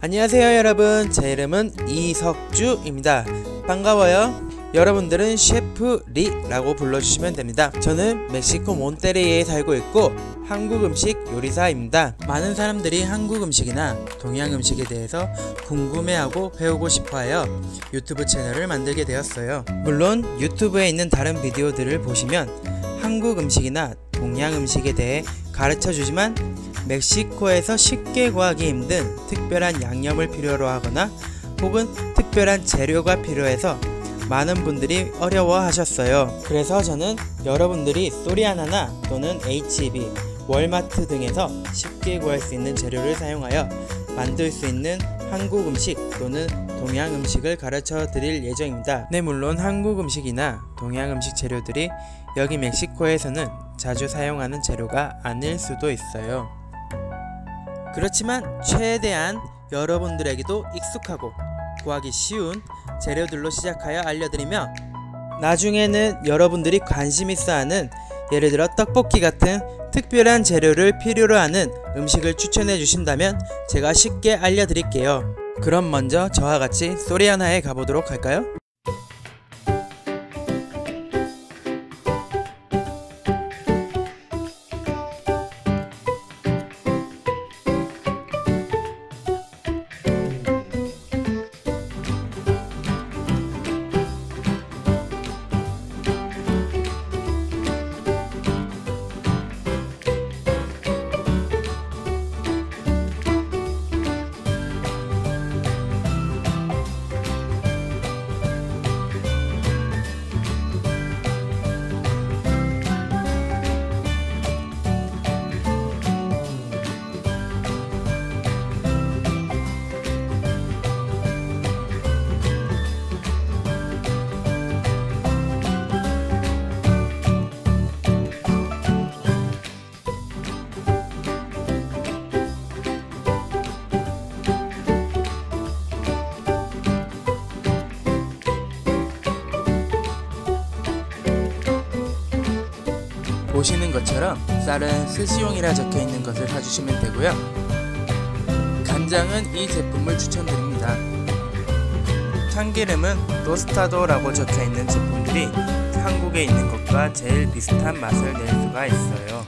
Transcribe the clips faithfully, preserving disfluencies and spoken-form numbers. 안녕하세요 여러분, 제 이름은 이석주입니다. 반가워요. 여러분들은 셰프 리 라고 불러주시면 됩니다. 저는 멕시코 몬테레이에 살고 있고 한국 음식 요리사입니다. 많은 사람들이 한국 음식이나 동양 음식에 대해서 궁금해하고 배우고 싶어하여 유튜브 채널을 만들게 되었어요. 물론 유튜브에 있는 다른 비디오들을 보시면 한국 음식이나 동양 음식에 대해 가르쳐주지만 멕시코에서 쉽게 구하기 힘든 특별한 양념을 필요로 하거나 혹은 특별한 재료가 필요해서 많은 분들이 어려워하셨어요. 그래서 저는 여러분들이 소리아나나 또는 에이치이비, 월마트 등에서 쉽게 구할 수 있는 재료를 사용하여 만들 수 있는 한국 음식 또는 동양 음식을 가르쳐 드릴 예정입니다. 네, 물론 한국 음식이나 동양 음식 재료들이 여기 멕시코에서는 자주 사용하는 재료가 아닐 수도 있어요. 그렇지만 최대한 여러분들에게도 익숙하고 구하기 쉬운 재료들로 시작하여 알려드리며 나중에는 여러분들이 관심 있어하는, 예를 들어 떡볶이 같은 특별한 재료를 필요로 하는 음식을 추천해 주신다면 제가 쉽게 알려드릴게요. 그럼 먼저 저와 같이 소리아나에 가보도록 할까요? 보시는 것처럼 쌀은 스시용이라 적혀있는 것을 사주시면 되고요. 간장은 이 제품을 추천드립니다. 참기름은 토스타도라고 적혀있는 제품들이 한국에 있는 것과 제일 비슷한 맛을 낼 수가 있어요.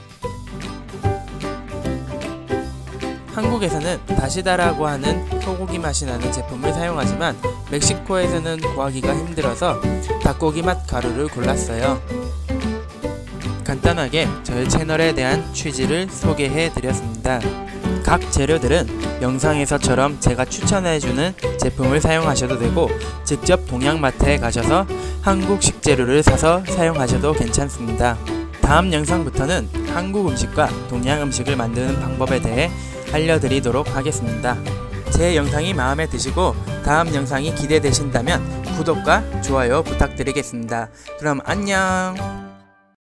한국에서는 다시다라고 하는 소고기 맛이 나는 제품을 사용하지만 멕시코에서는 구하기가 힘들어서 닭고기 맛 가루를 골랐어요. 간단하게 저희 채널에 대한 취지를 소개해드렸습니다. 각 재료들은 영상에서처럼 제가 추천해주는 제품을 사용하셔도 되고 직접 동양마트에 가셔서 한국 식재료를 사서 사용하셔도 괜찮습니다. 다음 영상부터는 한국 음식과 동양 음식을 만드는 방법에 대해 알려드리도록 하겠습니다. 제 영상이 마음에 드시고 다음 영상이 기대되신다면 구독과 좋아요 부탁드리겠습니다. 그럼 안녕!